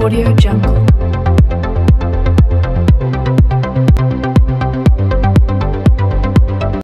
AudioJungle.